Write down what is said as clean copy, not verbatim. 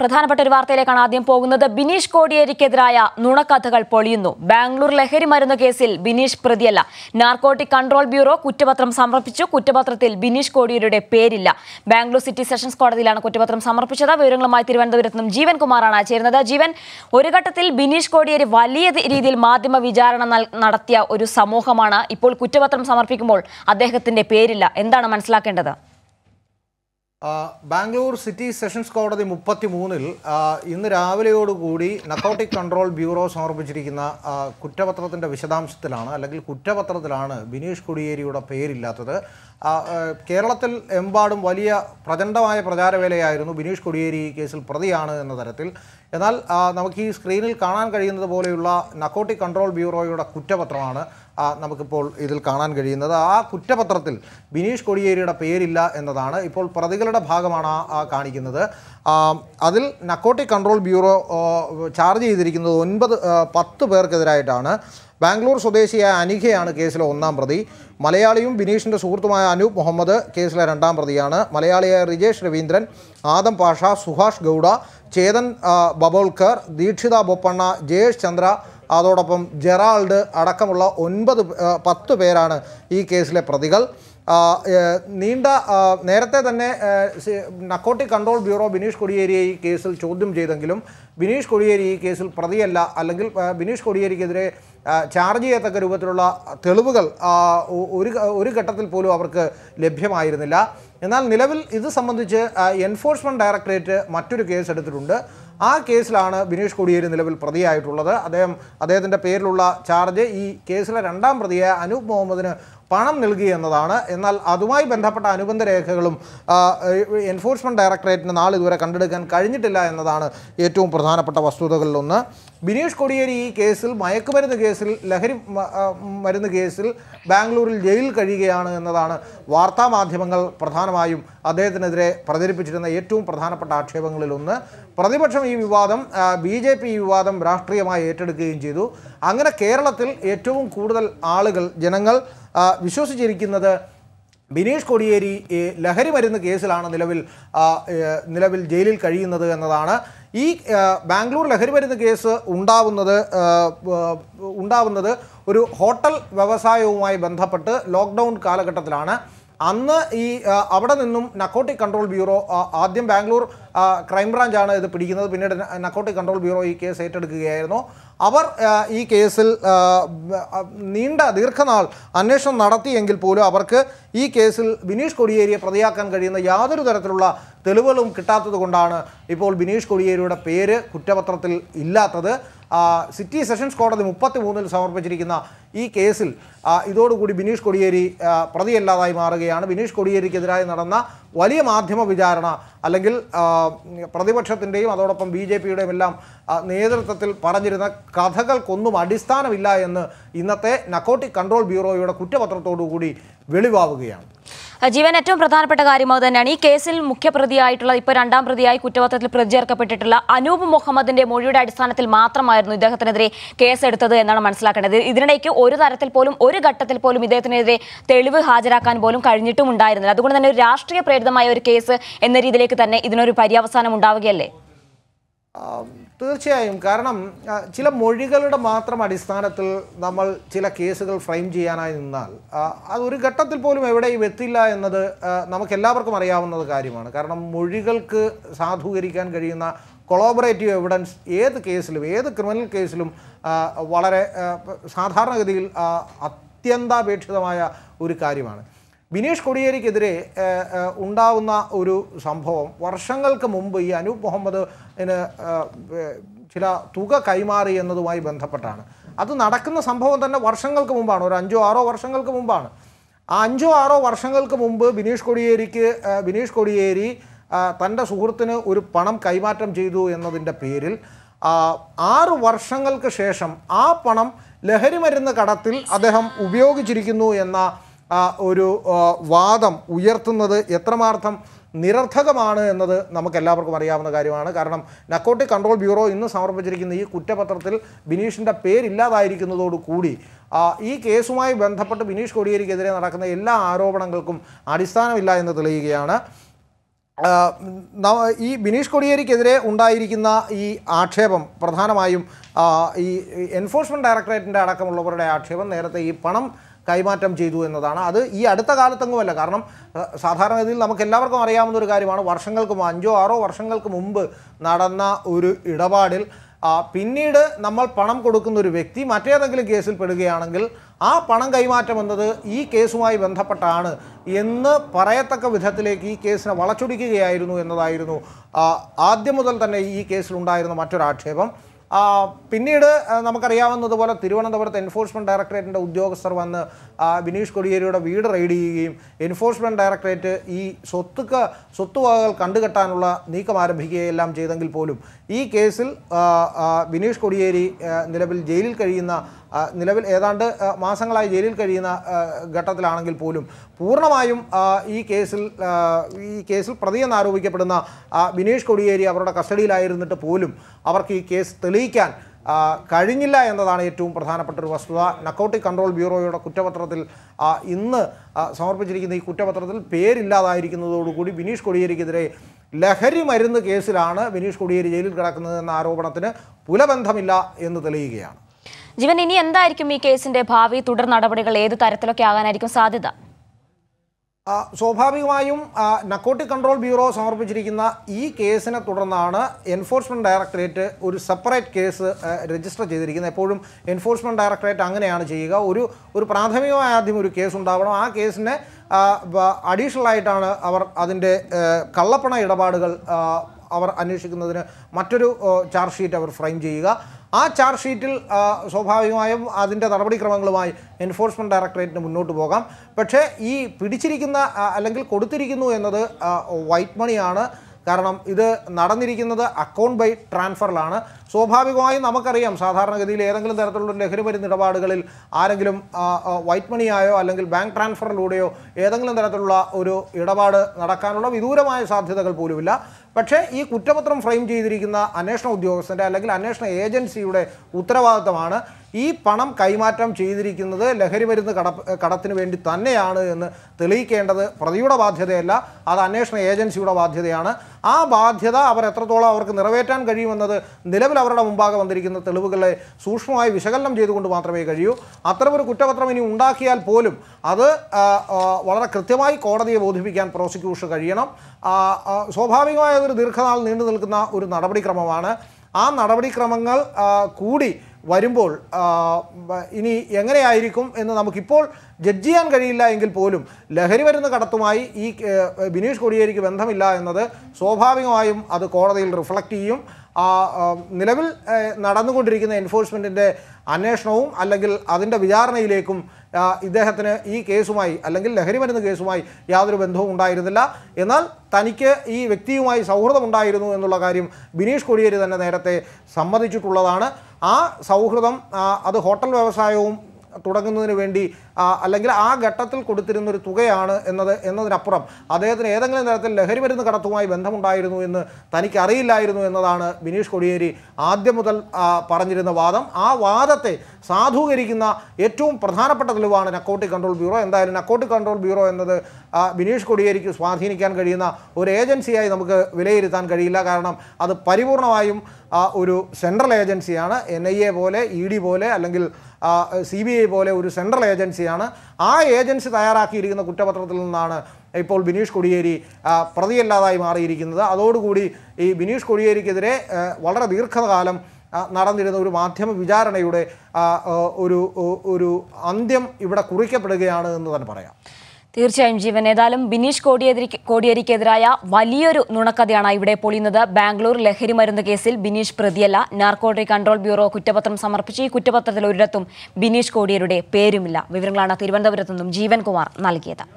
പ്രധാനപ്പെട്ട ഒരു വാർത്തയിലേക്കാണ് ആദ്യം പോകുന്നത്. ബിനീഷ് കോടിയേരിക്കെതിരായ നുണക്കഥകൾ പൊളിയുന്നു. ബാംഗ്ലൂർ ലഹരി മരുന്ന് കേസിൽ ബിനീഷ് പ്രതിയല്ല. നാർക്കോട്ടിക് കൺട്രോൾ ബ്യൂറോ കുറ്റപത്രം സമർപ്പിച്ചു. കുറ്റപത്രത്തിൽ ബിനീഷ് കോടിയേരിയുടെ പേരില്ല. ബാംഗ്ലൂർ സിറ്റി സെഷൻസ് കോടതിയിലാണ് കുറ്റപത്രം സമർപ്പിച്ചത്. വിവരങ്ങളുമായി തിരുവനന്തപുരത്ത് നിന്നും ജീവൻ കുമാറാണ് ചേരുന്നത്. ജീവൻ, ഒരു ഘട്ടത്തിൽ ബിനീഷ് കോടിയേരി വലിയ രീതിയിൽ മാധ്യമ വിചാരണ നടത്തിയ ഒരു സമൂഹമാണ്. ഇപ്പോൾ കുറ്റപത്രം സമർപ്പിക്കുമ്പോൾ അദ്ദേഹത്തിന്റെ പേരില്ല, എന്താണ് മനസ്സിലാക്കേണ്ടത്? ബാംഗ്ലൂർ സിറ്റി സെഷൻസ് കോടതി 33-ൽ ഇന്ന് രാവിലെയോടുകൂടി നർക്കോട്ടിക് കൺട്രോൾ ബ്യൂറോ സമർപ്പിച്ചിരിക്കുന്ന കുറ്റപത്രത്തിൻ്റെ വിശദാംശത്തിലാണ്, അല്ലെങ്കിൽ കുറ്റപത്രത്തിലാണ് ബിനീഷ് കോടിയേരിയുടെ പേരില്ലാത്തത്. കേരളത്തിൽ എമ്പാടും വലിയ പ്രചണ്ഡമായ പ്രചാരവേലയായിരുന്നു ബിനീഷ് കോടിയേരി കേസിൽ പ്രതിയാണ് എന്ന തരത്തിൽ. എന്നാൽ നമുക്ക് ഈ സ്ക്രീനിൽ കാണാൻ കഴിയുന്നത് പോലെയുള്ള നർക്കോട്ടിക് കൺട്രോൾ ബ്യൂറോയുടെ കുറ്റപത്രമാണ് നമുക്കിപ്പോൾ ഇതിൽ കാണാൻ കഴിയുന്നത്. ആ കുറ്റപത്രത്തിൽ ബിനീഷ് കോടിയേരിയുടെ പേരില്ല എന്നതാണ്. ഇപ്പോൾ പ്രതികളുടെ ഭാഗമാണ് കാണിക്കുന്നത്. അതിൽ നർക്കോട്ടിക് കൺട്രോൾ ബ്യൂറോ ചാർജ് ചെയ്തിരിക്കുന്നത് 10 പേർക്കെതിരായിട്ടാണ്. ബാംഗ്ലൂർ സ്വദേശിയായ അനിഖയാണ് കേസിലെ ഒന്നാം പ്രതി. മലയാളിയും ബിനീഷിൻ്റെ സുഹൃത്തുമായ അനൂപ് മുഹമ്മദ് കേസിലെ രണ്ടാം പ്രതിയാണ്. മലയാളിയായ റിജേഷ് രവീന്ദ്രൻ, ആദം പാഷ, സുഹാഷ് ഗൗഡ, ചേതൻ ബബോൾക്കർ, ദീക്ഷിത ബൊപ്പണ്ണ, ജയേഷ് ചന്ദ്ര, അതോടൊപ്പം ജെറാൾഡ് അടക്കമുള്ള 10 പേരാണ് ഈ കേസിലെ പ്രതികൾ. നേരത്തെ തന്നെ നർക്കോട്ടിക് കൺട്രോൾ ബ്യൂറോ ബിനീഷ് കോടിയേരിയെ ഈ കേസിൽ ചോദ്യം ചെയ്തെങ്കിലും ബിനീഷ് കോടിയേരി ഈ കേസിൽ പ്രതിയല്ല, അല്ലെങ്കിൽ ബിനീഷ് കോടിയേരിക്കെതിരെ ചാർജ് ചെയ്യത്തക്ക രൂപത്തിലുള്ള തെളിവുകൾ ഒരു ഘട്ടത്തിൽ പോലും അവർക്ക് ലഭ്യമായിരുന്നില്ല. എന്നാൽ നിലവിൽ ഇത് സംബന്ധിച്ച് എൻഫോഴ്സ്മെൻറ്റ് ഡയറക്ടറേറ്റ് മറ്റൊരു കേസ് എടുത്തിട്ടുണ്ട്. ആ കേസിലാണ് ബിനീഷ് കോടിയേരി നിലവിൽ പ്രതിയായിട്ടുള്ളത്. അദ്ദേഹത്തിൻ്റെ പേരിലുള്ള ചാർജ് ഈ കേസിലെ രണ്ടാം പ്രതിയായ അനൂപ് മുഹമ്മദിന് പണം നൽകി എന്നതാണ്. എന്നാൽ അതുമായി ബന്ധപ്പെട്ട അനുബന്ധ രേഖകളും എൻഫോഴ്സ്മെൻറ്റ് ഡയറക്ടറേറ്റിന് നാളിതുവരെ കണ്ടെടുക്കാൻ കഴിഞ്ഞിട്ടില്ല എന്നതാണ് ഏറ്റവും പ്രധാനപ്പെട്ട വസ്തുതകളിലൊന്ന്. ബിനീഷ് കോടിയേരി ഈ കേസിൽ ലഹരി മരുന്ന് കേസിൽ ബാംഗ്ലൂരിൽ ജയിലിൽ കഴിയുകയാണ് എന്നതാണ് വാർത്താമാധ്യമങ്ങൾ പ്രധാനമായും അദ്ദേഹത്തിനെതിരെ പ്രചരിപ്പിച്ചിരുന്ന ഏറ്റവും പ്രധാനപ്പെട്ട ആക്ഷേപങ്ങളിലൊന്ന്. പ്രതിപക്ഷം ഈ വിവാദം, BJP ഈ വിവാദം രാഷ്ട്രീയമായി ഏറ്റെടുക്കുകയും ചെയ്തു. അങ്ങനെ കേരളത്തിൽ ഏറ്റവും കൂടുതൽ ജനങ്ങൾ വിശ്വസിച്ചിരിക്കുന്നത് ബിനീഷ് കോടിയേരി ലഹരി മരുന്ന് കേസിലാണ് നിലവിൽ ജയിലിൽ കഴിയുന്നത് എന്നതാണ്. ഈ ബാംഗ്ലൂർ ലഹരി മരുന്ന് കേസ് ഉണ്ടാവുന്നത് ഒരു ഹോട്ടൽ വ്യവസായവുമായി ബന്ധപ്പെട്ട് ലോക്ക്ഡൗൺ കാലഘട്ടത്തിലാണ്. അന്ന് അവിടെ നിന്നും നർക്കോട്ടിക് കൺട്രോൾ ബ്യൂറോ, ആദ്യം ബാംഗ്ലൂർ ക്രൈംബ്രാഞ്ചാണ് ഇത് പിടിക്കുന്നത്, പിന്നീട് നർക്കോട്ടിക് കൺട്രോൾ ബ്യൂറോ ഈ കേസ് ഏറ്റെടുക്കുകയായിരുന്നു. അവർ ഈ കേസിൽ ദീർഘനാൾ അന്വേഷണം നടത്തിയെങ്കിൽ പോലും അവർക്ക് ഈ കേസിൽ ബിനീഷ് കോടിയേരിയെ പ്രതിയാക്കാൻ കഴിയുന്ന യാതൊരു തരത്തിലുള്ള തെളിവുകളും കിട്ടാത്തത് കൊണ്ടാണ് ഇപ്പോൾ ബിനീഷ് കോടിയേരിയുടെ പേര് കുറ്റപത്രത്തിൽ ഇല്ലാത്തത്. സിറ്റി സെഷൻസ് കോടതി 33-ൽ സമർപ്പിച്ചിരിക്കുന്ന ഈ കേസിൽ ഇതോടുകൂടി ബിനീഷ് കോടിയേരി പ്രതിയല്ലാതായി മാറുകയാണ്. ബിനീഷ് കോടിയേരിക്കെതിരായി നടന്ന വലിയ മാധ്യമ വിചാരണ, അല്ലെങ്കിൽ പ്രതിപക്ഷത്തിൻ്റെയും അതോടൊപ്പം BJPയുടെയും എല്ലാം നേതൃത്വത്തിൽ പറഞ്ഞിരുന്ന കഥകൾക്കൊന്നും അടിസ്ഥാനമില്ല എന്ന് ഇന്നത്തെ നർക്കോട്ടിക് കൺട്രോൾ ബ്യൂറോയുടെ കുറ്റപത്രത്തോടുകൂടി വെളിവാവുകയാണ്. ജീവൻ, ഏറ്റവും പ്രധാനപ്പെട്ട കാര്യം അത് തന്നെയാണ്. ഈ കേസിൽ മുഖ്യപ്രതിയായിട്ടുള്ള, ഇപ്പോൾ രണ്ടാം പ്രതിയായി കുറ്റപത്രത്തിൽ പ്രതി ചേർക്കപ്പെട്ടിട്ടുള്ള അനൂപ് മുഹമ്മദിന്റെ മൊഴിയുടെ അടിസ്ഥാനത്തിൽ മാത്രമായിരുന്നു ഇദ്ദേഹത്തിനെതിരെ കേസെടുത്തത് എന്നാണ് മനസ്സിലാക്കേണ്ടത്. ഇതിനിടയ്ക്ക് ഒരു തരത്തിൽ പോലും, ഒരു ഘട്ടത്തിൽ പോലും ഇദ്ദേഹത്തിനെതിരെ തെളിവ് ഹാജരാക്കാൻ പോലും കഴിഞ്ഞിട്ടും ഉണ്ടായിരുന്നില്ല. അതുകൊണ്ട് തന്നെ ഒരു രാഷ്ട്രീയ പ്രേരിതമായ ഒരു കേസ് എന്ന രീതിയിലേക്ക് തന്നെ ഇതിനൊരു പര്യവസാനം ഉണ്ടാവുകയല്ലേ? തീർച്ചയായും. കാരണം ചില മൊഴികളുടെ മാത്രം അടിസ്ഥാനത്തിൽ നമ്മൾ ചില കേസുകൾ ഫ്രെയിം ചെയ്യാനായി നിന്നാൽ അതൊരു ഘട്ടത്തിൽ പോലും എവിടെയും എത്തില്ല എന്നത് നമുക്കെല്ലാവർക്കും അറിയാവുന്നത് കാര്യമാണ്. കാരണം മൊഴികൾക്ക് സാധൂകരിക്കാൻ കഴിയുന്ന കൊളോബറേറ്റീവ് എവിഡൻസ് ഏത് കേസിലും, ഏത് ക്രിമിനൽ കേസിലും വളരെ സാധാരണഗതിയിൽ അത്യന്താപേക്ഷിതമായ ഒരു കാര്യമാണ്. ബിനീഷ് കോടിയേരിക്കെതിരെ ഉണ്ടാവുന്ന ഒരു സംഭവം, വർഷങ്ങൾക്ക് മുമ്പ് ഈ അനൂപ് മുഹമ്മദിന് ചില തുക കൈമാറി എന്നതുമായി ബന്ധപ്പെട്ടാണ്. അത് നടക്കുന്ന സംഭവം തന്നെ വർഷങ്ങൾക്ക് മുമ്പാണ്, ഒരു 5 or 6 വർഷങ്ങൾക്ക് മുമ്പാണ്. ആ 5 or 6 വർഷങ്ങൾക്ക് മുമ്പ് ബിനീഷ് കോടിയേരി തൻ്റെ സുഹൃത്തിന് ഒരു പണം കൈമാറ്റം ചെയ്തു എന്നതിൻ്റെ പേരിൽ 6 വർഷങ്ങൾക്ക് ശേഷം ആ പണം ലഹരി മരുന്ന് കടത്തിൽ അദ്ദേഹം ഉപയോഗിച്ചിരിക്കുന്നു എന്ന ഒരു വാദം ഉയർത്തുന്നത് എത്രമാത്രം നിരർത്ഥകമാണ് എന്നത് നമുക്കെല്ലാവർക്കും അറിയാവുന്ന കാര്യമാണ്. കാരണം നർക്കോട്ടിക് കൺട്രോൾ ബ്യൂറോ ഇന്ന് സമർപ്പിച്ചിരിക്കുന്ന ഈ കുറ്റപത്രത്തിൽ ബിനീഷിൻ്റെ പേരില്ലാതായിരിക്കുന്നതോടുകൂടി ഈ കേസുമായി ബന്ധപ്പെട്ട് ബിനീഷ് കോടിയേരിക്കെതിരെ നടക്കുന്ന എല്ലാ ആരോപണങ്ങൾക്കും അടിസ്ഥാനമില്ല എന്ന് തെളിയുകയാണ്. Now, Binish Kodiyeri Kedre, Undairikina, Archebum, Pradhanamayum, Enforcement Directorate and Adakam Lover Archebum, there the Panam, Kaimatam Jedu and Nadana, other Yadaka Tanguela Karnam, Satharanadil, Lamakella, Ariamur Garibana, Varsangal Kumanjo, Aro, Varsangal Kumumba, Nadana, Uru, Idabadil. Pinida, Namal Panam Kodukunduri Vecti, Matriagal Gasil Pedaganangal, Panam Kaimatam under the E. Kesuma Ventapatana, in the Parayataka with Hataleki case and Valachudiki Irunu and the Irunu, Adimudal than E. Case Lunda in the Maturachebum, Pinida, Namakaria under the Vara Tirana, the Vara Enforcement Directorate and Udyoga Sarvana, Binish Kodiyeri of Vida Radi, Enforcement Directorate E. Sotuka, Sotual Kandakatanula, Nikamar Biki, Lam Jangil Polum. E. Casel, Binish Kodiyeri, Nilabil Jail Karina, Nilabil Edanda, Masangla Jail Karina, Gatalanangil Polum. Purnamayum, E. Casel, Pradhanaru Vikapana, Binish Kodiyeri, our custody liar in the Polum, our key case Talikan. Kadinilla and the Danatum Prathana Patra Vasula, Narcotic Control Bureau Kutavatratil in the Samarpajik in the Kutavatratil, Perilla Irikino Gudi, Binish Kodiyeri, Lahari Marin the Kesirana, Binish Kodiyeri, Grakana, Robatana, Pulabantamilla in the Legia. Given any and the Irikimi case in the Pavi, Tudor Nadabaka, the Tarataka and Iriko Sadida. Swabhavimayum, Narcotic Control Bureau, Samarpichirikkunna, E. case in a Tudarnana, Enforcement Directorate, or separate case register Jerikin, Epodum, Enforcement Directorate, Anganayana Jega, Uru Prathamia, the case on Davana, case in a additional light on our Adinde Kalapana Edabadical, our Anishikan, Maturu charge sheet, our frame Jega. Our charge sheet till Sobhavim, Adinda, Arabic Ramanglamai, Enforcement Directorate, no to Bogam, but E. Pidichirikina, Alangal Kodutirikinu, another white money honor, Karanam, either Nadanirikina, account by transfer lana, Sobhavim, Namakariam, Satharangadil, Arangal, Lekhriba in the Rabadagal, Arangulum, white money Io, Alangal bank transfer Ludio, Edangal, Ratula, Uru, Yadabada, Narakana, Vidurama, Sathagal Purivilla. But he could have framed a national jokes and a national agency would Uttravana, E. Panam Kaimatam Chidrik in the Lahari in the Katatin Vendi Taneana in the Lake and the Praduda Badhadella, other national agency would have Badhadiana, Ah Badhada, our Atratola, or Naravetan Garim under the level of Mumbaga on the Rikin, the Telugale, Sushma, Visakalam Jedun to Matravegaju, Atraver Kutavram in Undaki al Polum, other Vara Kritamai, Korda, the Vodhipikan prosecution Garianum, so having Dirkanal Nindalkana Ur Narabari Kramavana, and Narabari Kramangal Kudi, Varimbol, Ini Yangare Iricum, and the Namakipol, Jejian Garilla Engel Polum, Laheriver in the Katatumai, Binish Kodiyeri Venthamilla, another, so having I am at the Cordal Reflectium, Nilevel Nadanukudrikin enforcement in the Anashnaum, Alagil Adinda Vijarna Ilecum. Idehatana E. Kesumai, Alangil, Laheriman in the Kesumai, Yadru Bendhum Dairadilla, Enal, Tanike, E. Victiumai, Saura Mundairunu and Lagarim, Binish Kodiyeri than Nerate, Samadichu Tuladana, Saukradam, other hotel Vasayum, Tudagan Vendi, Alangra, Gatatil Kudurin Tugayana, another Apuram, Ada, Laheriman in the Karatumai, Bentham Dairunu in the Tanikari Lairunu and Nadana, Binish Kodiyeri, Ademudal Paranir in the Vadam, Vadate. Sadhu Erikina, Etum, Prathana Patalavan, and a Narcotic Control Bureau, and the Narcotic Control Bureau, and the Binish Kodiyeri, Swathinikan Garina, or agency, I Vilaritan Garilla Garnam, are the Pariburnavayum, Uru Central Agency, NIA Bole, ED Bole, Alangil, CBA Bole, Uru Central Agency, I agency Tayaraki in the Kutapatulana. ഇപ്പോൾ ബിനീഷ് കൊടിയേരി പ്രതിയല്ലാതായി മാറിയിരിക്കുന്നത് അതോടുകൂടി ഈ ബിനീഷ് കൊടിയേരിക്കെതിരെ വളരെ ദീർഘകാലം നടന്നിരുന്ന ഒരു മാധ്യമ വിചാരണയുടെ ഒരു അന്ത്യം ഇവിടെ കുറിക്കപ്പെടുകയാണ് എന്ന് തന്നെ പറയാം തീർച്ചയായും ജീവൻ ഏതാലും ബിനീഷ് കോടിയേരിക്കെതിരായ വലിയൊരു നുണക്കഥയാണ് ഇവിടെ പൊളിയുന്നത് ബാംഗ്ലൂർ ലഹരി മരുന്ന് കേസിൽ ബിനീഷ് പ്രതിയല്ല നാർക്കോട്ടിക് കൺട്രോൾ ബ്യൂറോ കുറ്റപത്രം സമർപ്പിച്ചു ഈ കുറ്റപത്രത്തിൽ ഒരിടത്തും ബിനീഷ് കോടിയേരിയുടെ പേരുമില്ല വിവരങ്ങളാണ് തിരുവനന്തപുരത്ത് നിന്നും ജീവൻ കുമാർ നൽകിയത്